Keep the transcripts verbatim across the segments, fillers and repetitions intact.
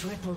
Triple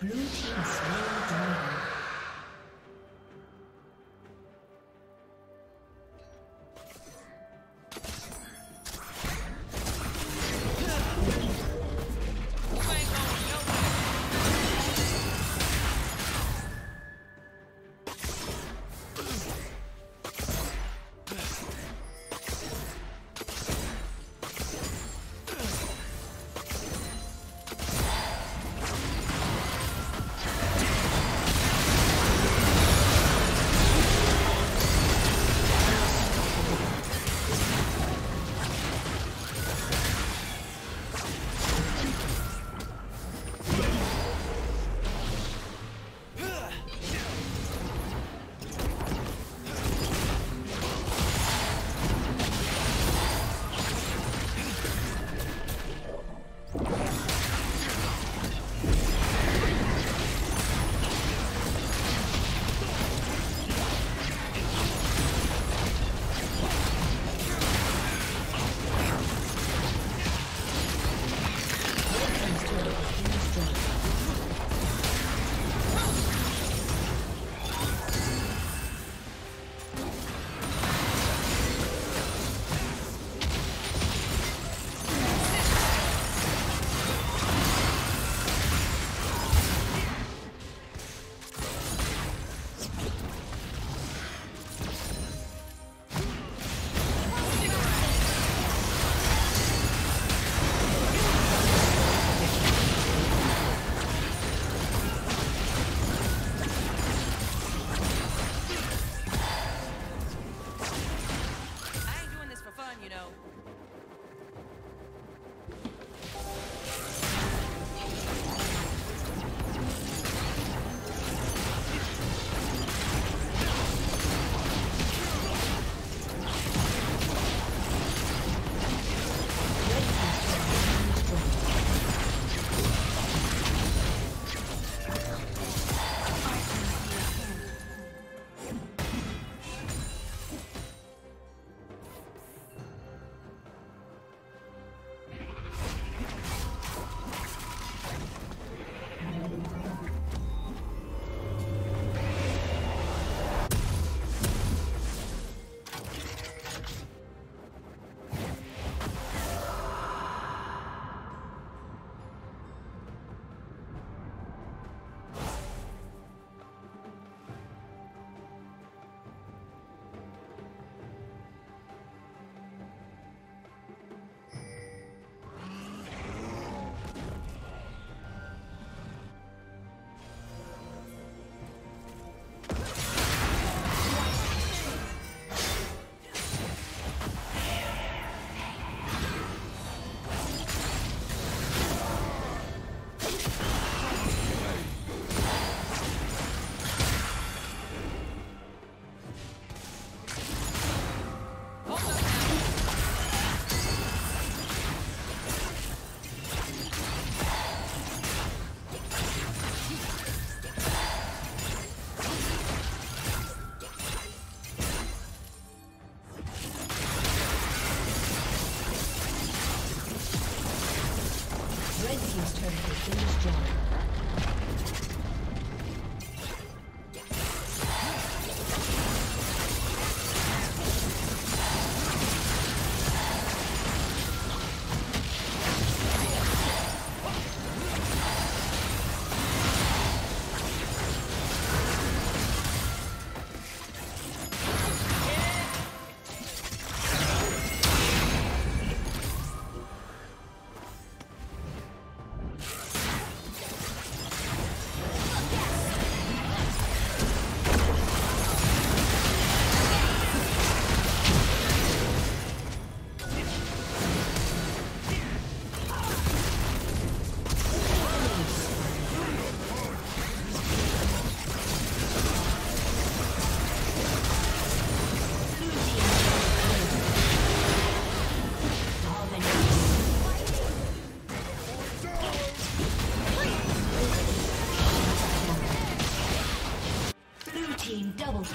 Blue team slain dragon.